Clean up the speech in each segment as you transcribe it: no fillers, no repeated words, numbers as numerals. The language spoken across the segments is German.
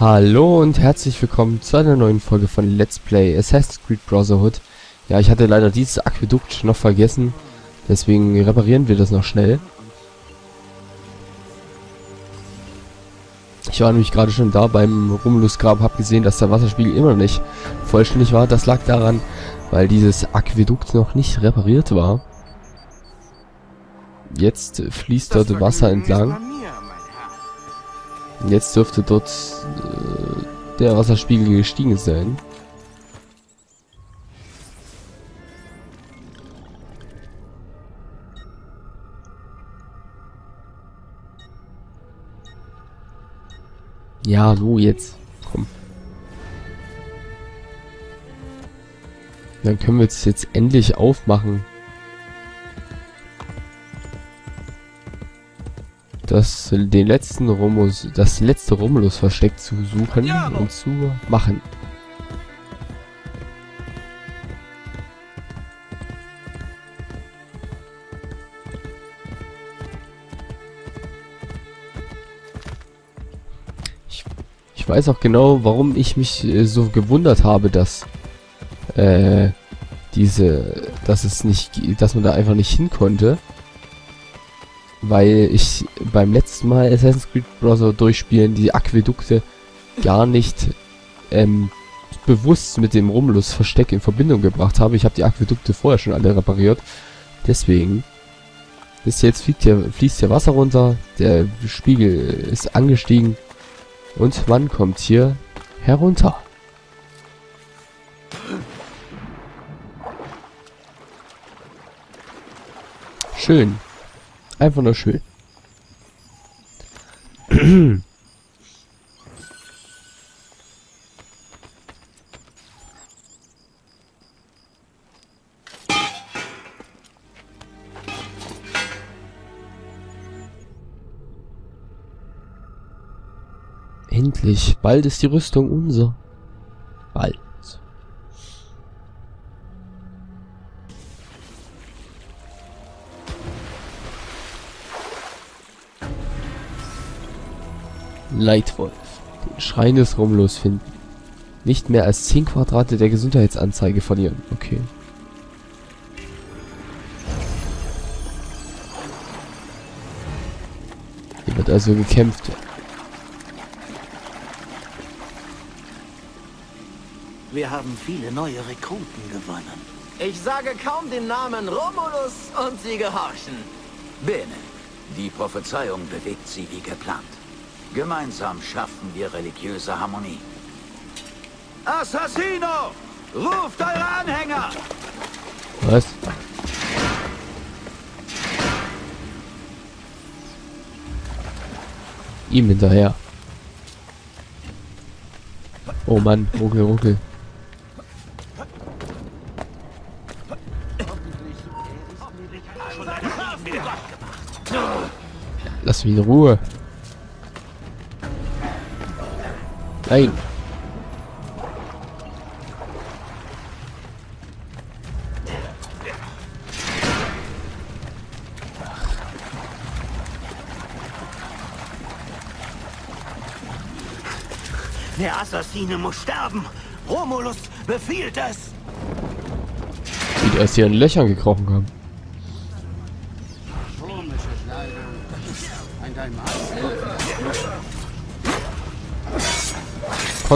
Hallo und herzlich willkommen zu einer neuen Folge von Let's Play Assassin's Creed Brotherhood. Ja, ich hatte leider dieses Aquädukt noch vergessen, deswegen reparieren wir das noch schnell. Ich war nämlich gerade schon da beim Romulus-Grab, habe gesehen, dass der Wasserspiegel immer noch nicht vollständig war. Das lag daran, weil dieses Aquädukt noch nicht repariert war. Jetzt fließt dort Wasser entlang. Jetzt dürfte dort der Wasserspiegel gestiegen sein. Ja, so jetzt. Komm. Dann können wir es jetzt endlich aufmachen. Das letzte Romulus-Versteck zu suchen und zu machen. Ich weiß auch genau, warum ich mich so gewundert habe, dass man da einfach nicht hin konnte. Weil ich beim letzten Mal Assassin's Creed Brotherhood durchspielen die Aquädukte gar nicht bewusst mit dem Romulus-Versteck in Verbindung gebracht habe. Ich habe die Aquädukte vorher schon alle repariert. Deswegen. Bis jetzt fließt hier Wasser runter, der Spiegel ist angestiegen und man kommt hier herunter. Schön. Einfach nur schön. Endlich. Bald ist die Rüstung unser. Bald. Leitwolf. Den Schrein des Romulus finden. Nicht mehr als 10 Quadrate der Gesundheitsanzeige verlieren. Okay. Hier wird also gekämpft. Wir haben viele neue Rekruten gewonnen. Ich sage kaum den Namen Romulus und sie gehorchen. Bene. Die Prophezeiung bewegt sie wie geplant. Gemeinsam schaffen wir religiöse Harmonie. Assassino! Ruft eure Anhänger! Was? Ihm hinterher. Oh Mann, ruckel, ruckel. Lass mich in Ruhe. Nein. Der Assassine muss sterben. Romulus befiehlt es. Wie er es hier in Löchern gekrochen haben.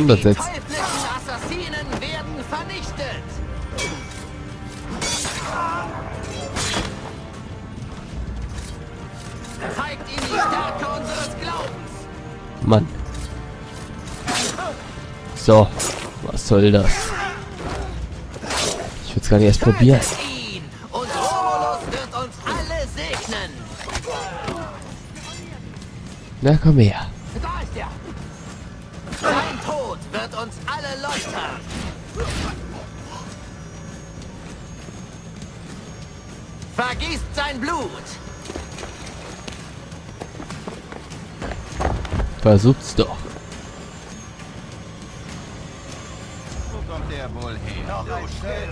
Die feindlichen Assassinen werden vernichtet. Zeigt ihnen die Stärke unseres Glaubens. Mann. So, was soll das? Ich würde es gar nicht erst probieren. Und Romulus wird uns alle segnen. Na komm her. Da ist er. Sein Tod wird uns alle läutern. Vergießt sein Blut. Versucht's doch. Wo kommt der wohl her? Noch ein Stück.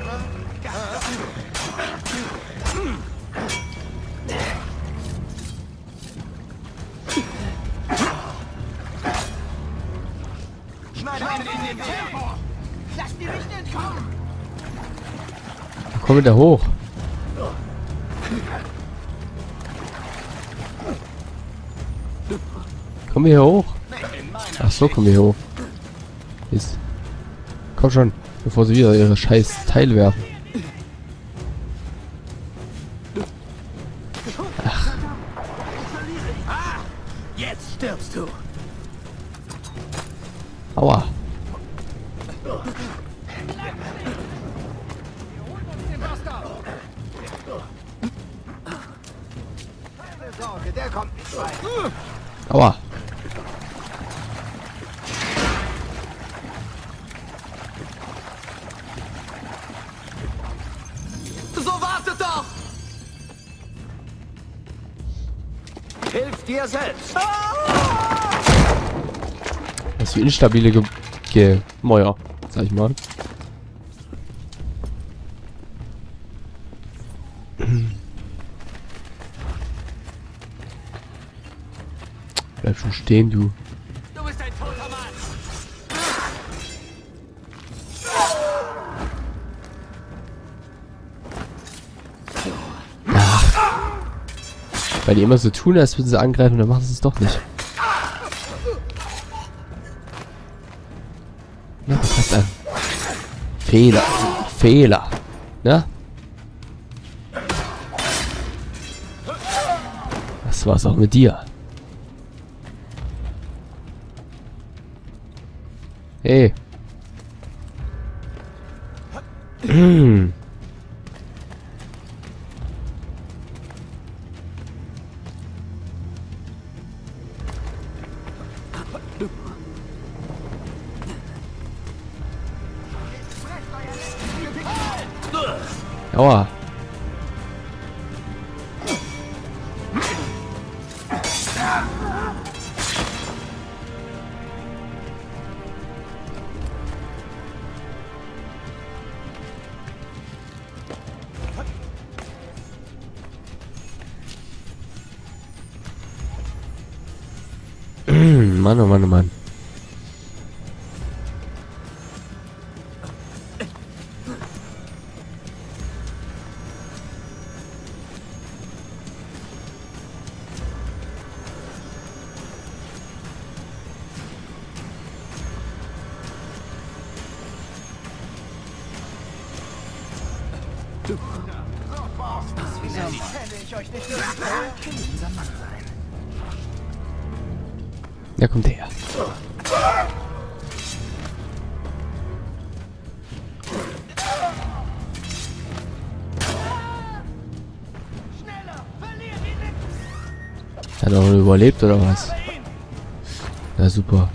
Schneide in den Tempo! Lass mich nicht entkommen! Komm wieder hoch! Komm hier hoch! Ach so, komm hier hoch! Ist. Komm schon, bevor sie wieder ihre scheiß Teile werfen. Ach. Jetzt stirbst du. Aua. Aua. Hilf dir selbst! Das ist für instabile Gemäuer, sag ich mal. Bleib schon stehen, du. Du bist ein toter Mann! Weil die immer so tun, als würden sie angreifen, dann machen sie es doch nicht. Na, passt an. Fehler. Fehler. Na? Das war's auch mit dir. Hey. Aua. Mann, oh Mann, oh Mann. Ja, kommt her. Hat er noch überlebt oder was? Na super.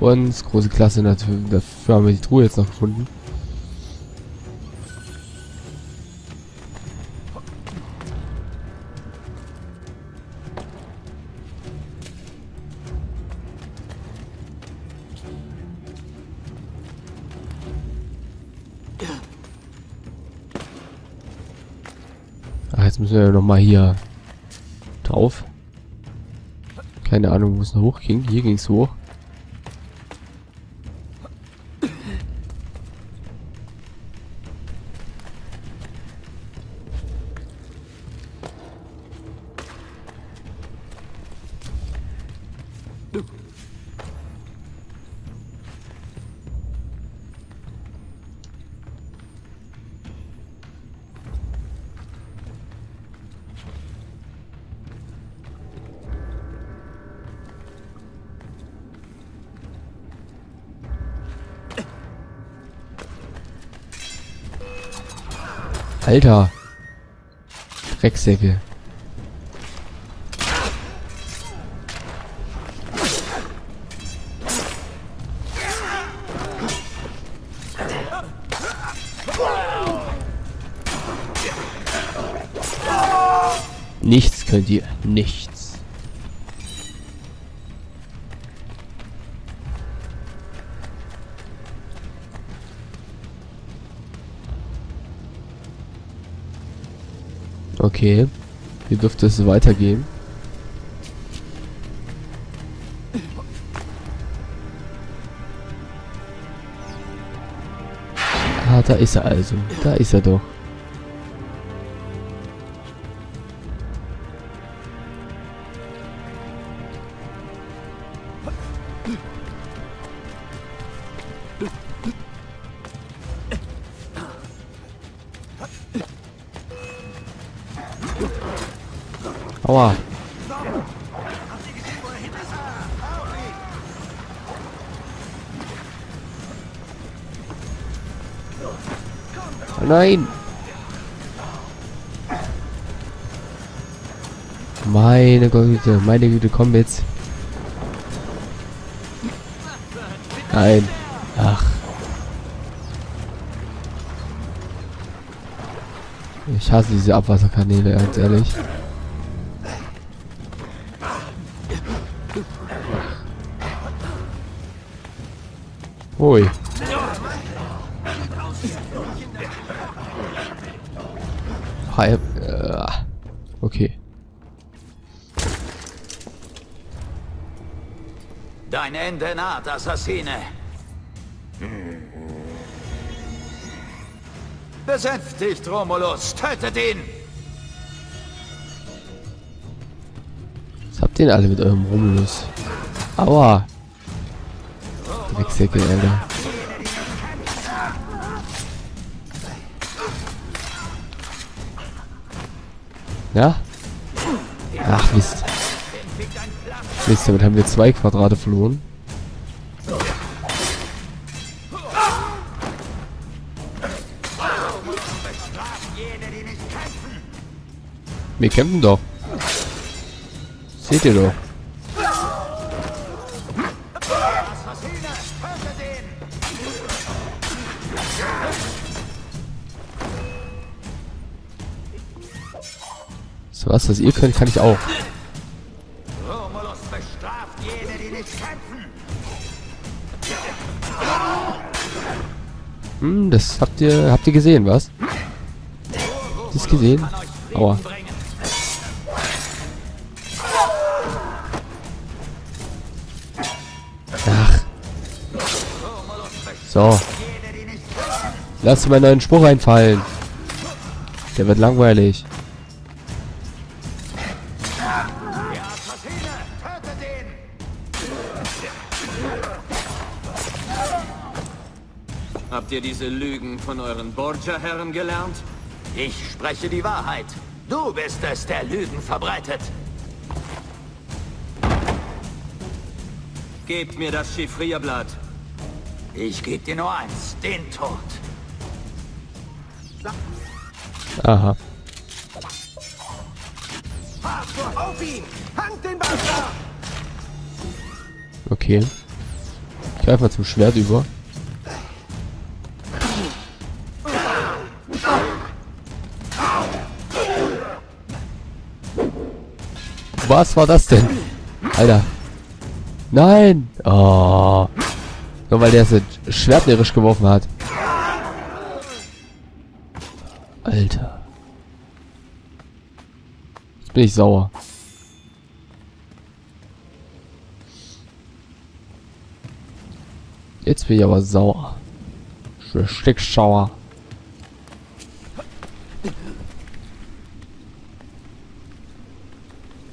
Und große Klasse natürlich. Dafür haben wir die Truhe jetzt noch gefunden. Ach, jetzt müssen wir nochmal hier drauf. Keine Ahnung, wo es noch hoch ging. Hier ging es hoch. Alter! Drecksäcke. Nichts könnt ihr. Nichts. Okay, hier dürfte es weitergehen. da ist er also. Da ist er doch. Aua. Nein! Meine Güte, komm jetzt! Nein! Ach! Ich hasse diese Abwasserkanäle, ganz ehrlich. Hui! Okay. Dein Ende naht, Assassine. Besänftigt, Romulus. Tötet ihn. Was habt ihr denn alle mit eurem Romulus? Aua. Drecksäcke, Alter. Ja? Ach Mist. Mist, damit haben wir 2 Quadrate verloren. Wir kämpfen doch. Seht ihr doch. Was das ihr könnt, kann ich auch. Romulus bestraft jene, die nicht kämpfen. Das habt ihr gesehen, was? Habt ihr es gesehen? Aua. Ach. So. Lass meinen neuen Spruch einfallen. Der wird langweilig. Habt ihr diese Lügen von euren Borgia-Herren gelernt? Ich spreche die Wahrheit. Du bist es, der Lügen verbreitet. Gebt mir das Chiffrierblatt. Ich geb dir nur eins, den Tod. Aha. Auf ihn! Hand den Bastard! Okay. Ich greife mal zum Schwert über. Was war das denn? Alter. Nein! Oh. Nur weil der es schwertnerisch geworfen hat. Alter. Jetzt bin ich sauer. Jetzt bin ich aber sauer. Schreckschauer.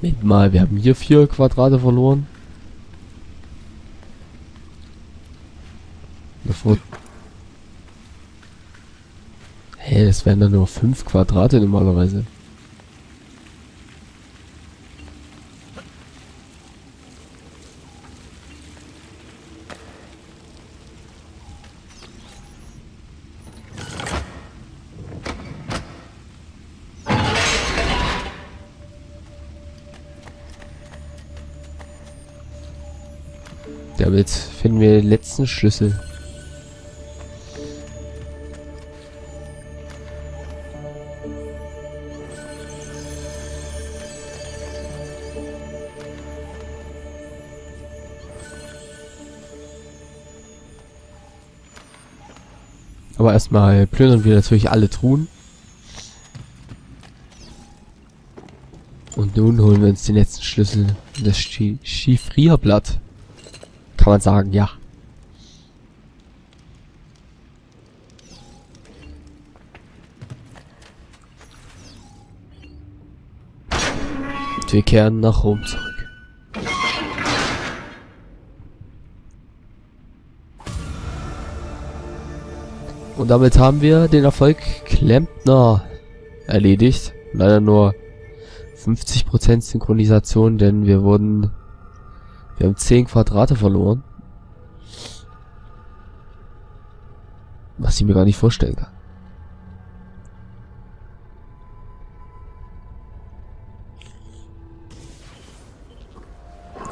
Moment mal, wir haben hier 4 Quadrate verloren. Hey, es wären dann nur 5 Quadrate normalerweise. Damit finden wir den letzten Schlüssel. Aber erstmal plündern wir natürlich alle Truhen. Und nun holen wir uns den letzten Schlüssel, das Chiffrierblatt. Kann man sagen, ja. Und wir kehren nach Rom zurück. Und damit haben wir den Erfolg Klempner erledigt. Leider nur 50% Synchronisation, denn wir haben 10 Quadrate verloren. Was ich mir gar nicht vorstellen kann.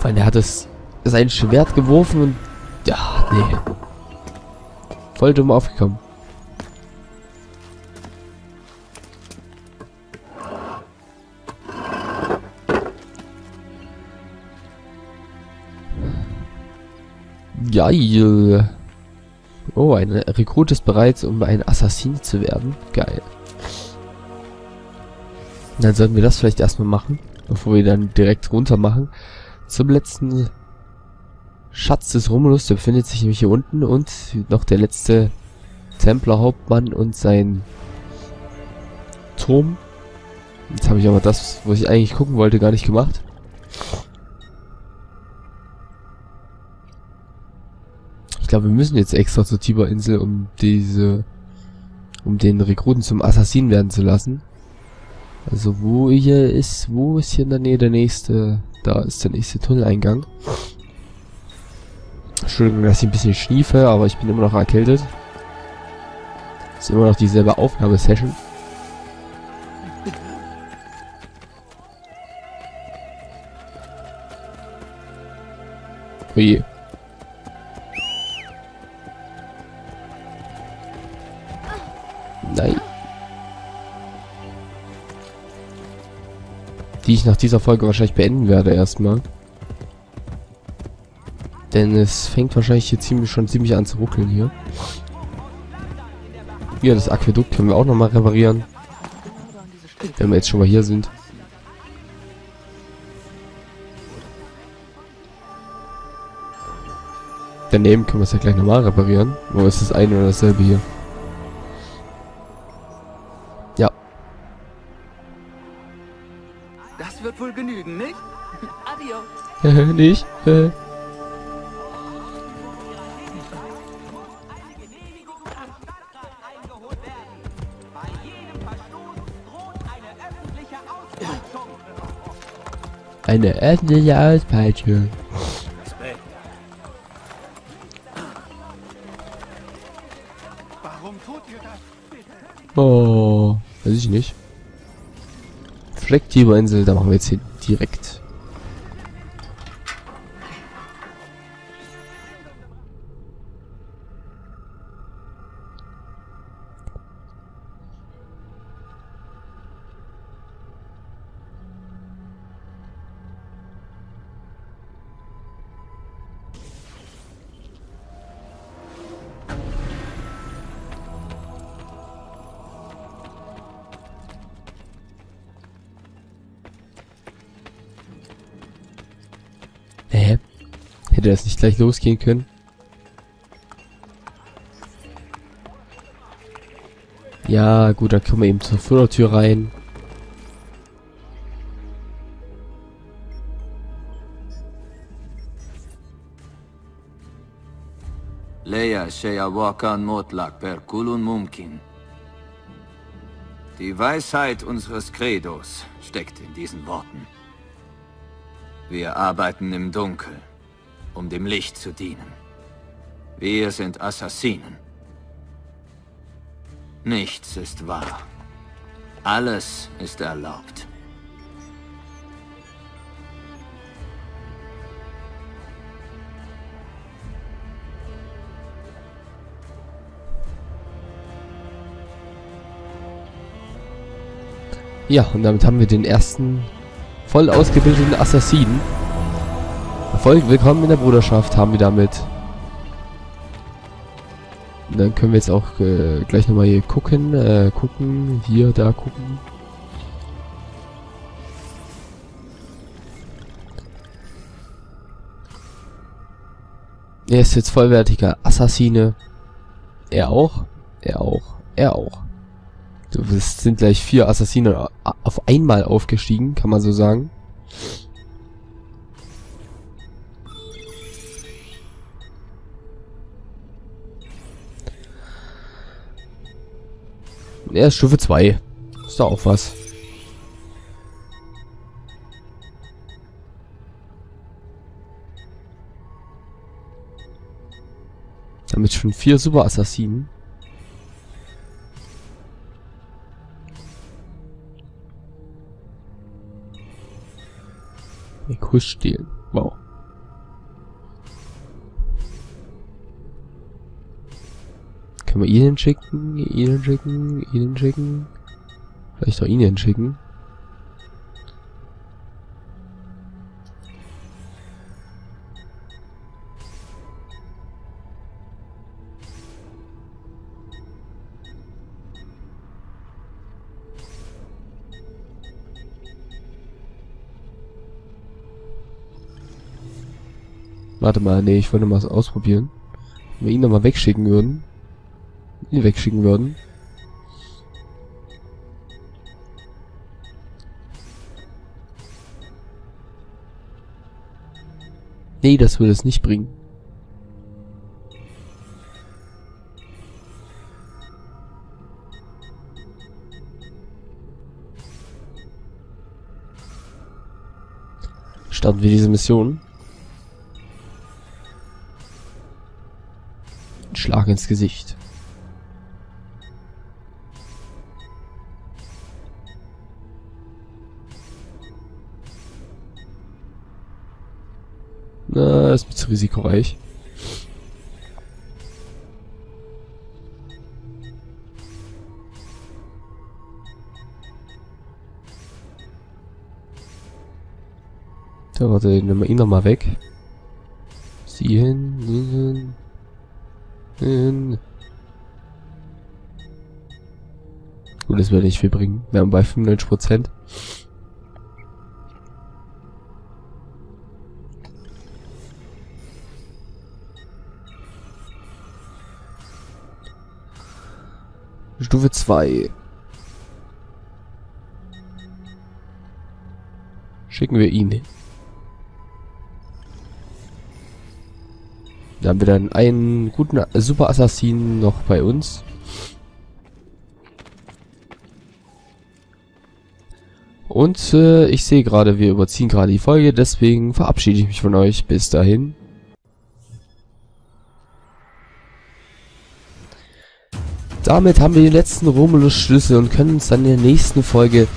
Weil er hat es sein Schwert geworfen und ja, nee. Voll dumm aufgekommen. Geil. Oh, ein Rekrut ist bereit, um ein Assassin zu werden. Geil. Dann sollten wir das vielleicht erstmal machen, bevor wir dann direkt runter machen. Zum letzten Schatz des Romulus, der befindet sich nämlich hier unten. Und noch der letzte Templerhauptmann und sein Turm. Jetzt habe ich aber das, was ich eigentlich gucken wollte, gar nicht gemacht. Ich glaube, wir müssen jetzt extra zur Tiberinsel, um den Rekruten zum Assassinen werden zu lassen. Also wo ist hier in der Nähe der nächste, da ist der nächste Tunneleingang. Entschuldigung, dass ich ein bisschen schniefe, aber ich bin immer noch erkältet. Ist immer noch dieselbe Aufnahmesession. Oje. Nein. Die ich nach dieser Folge wahrscheinlich beenden werde erstmal. Denn es fängt wahrscheinlich hier schon ziemlich an zu ruckeln hier. Ja, das Aquädukt können wir auch nochmal reparieren. Wenn wir jetzt schon mal hier sind. Daneben können wir es ja gleich nochmal reparieren. Wo ist das eine oder dasselbe hier? Wohl genügen, nicht? Adio. Nicht? Eine öffentliche Auspeitschung. Warum tut ihr das? Oh, weiß ich nicht. Direkt Tiberinsel, da machen wir jetzt hin. Direkt. Hätte das nicht gleich losgehen können? Ja, gut, dann kommen wir eben zur Vordertür rein. Die Weisheit unseres Credos steckt in diesen Worten. Wir arbeiten im Dunkeln, um dem Licht zu dienen. Wir sind Assassinen. Nichts ist wahr. Alles ist erlaubt. Ja, und damit haben wir den ersten voll ausgebildeten Assassinen. Willkommen in der Bruderschaft haben wir damit. Und dann können wir jetzt auch gleich nochmal hier gucken. Hier, da gucken. Er ist jetzt vollwertiger Assassine. Er auch. Er auch. Er auch. Es sind gleich 4 Assassine auf einmal aufgestiegen, kann man so sagen. Er ist Stufe 2. Ist da auch was. Damit schon 4 Super-Assassinen. Kuss stehlen. Wow. Können wir ihn hinschicken? Ihn hinschicken? Ihn hinschicken? Vielleicht auch ihn hinschicken. Warte mal, nee, ich wollte mal was ausprobieren. Wenn wir ihn nochmal wegschicken würden. Nee, das würde es nicht bringen. Starten wir diese Mission. Schlag ins Gesicht. Na, ist mir zu risikoreich. Da warte, nehmen wir ihn nochmal weg. Sie hin, Gut, das wird nicht viel bringen. Wir haben bei 95%. Stufe 2. Schicken wir ihn hin. Da haben wir dann einen guten Super-Assassinen noch bei uns. Und ich sehe gerade, wir überziehen gerade die Folge, deswegen verabschiede ich mich von euch. Bis dahin. Damit haben wir den letzten Romulus-Schlüssel und können uns dann in der nächsten Folge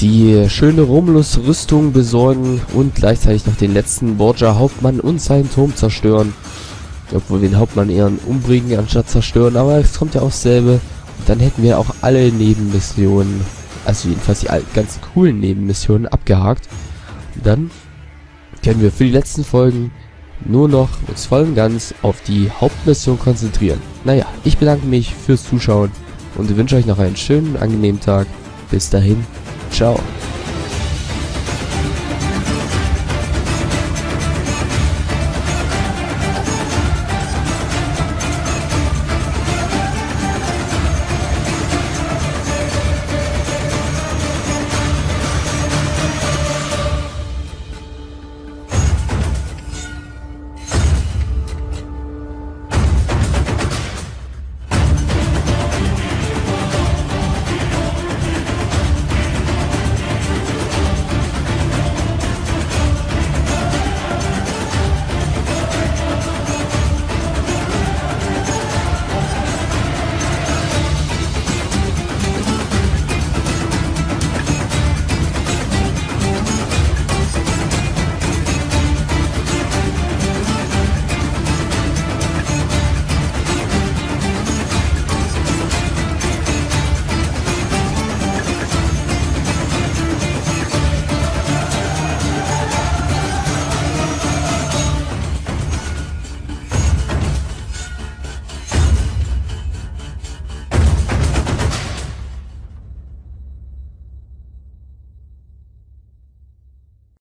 die schöne Romulus-Rüstung besorgen und gleichzeitig noch den letzten Borgia-Hauptmann und seinen Turm zerstören. Obwohl wir den Hauptmann eher umbringen anstatt zerstören, aber es kommt ja auch dasselbe. Und dann hätten wir auch alle Nebenmissionen, also jedenfalls die ganz coolen Nebenmissionen, abgehakt. Und dann können wir für die letzten Folgen nur noch uns voll und ganz auf die Hauptmission konzentrieren. Naja, ich bedanke mich fürs Zuschauen und wünsche euch noch einen schönen, angenehmen Tag. Bis dahin. Ciao.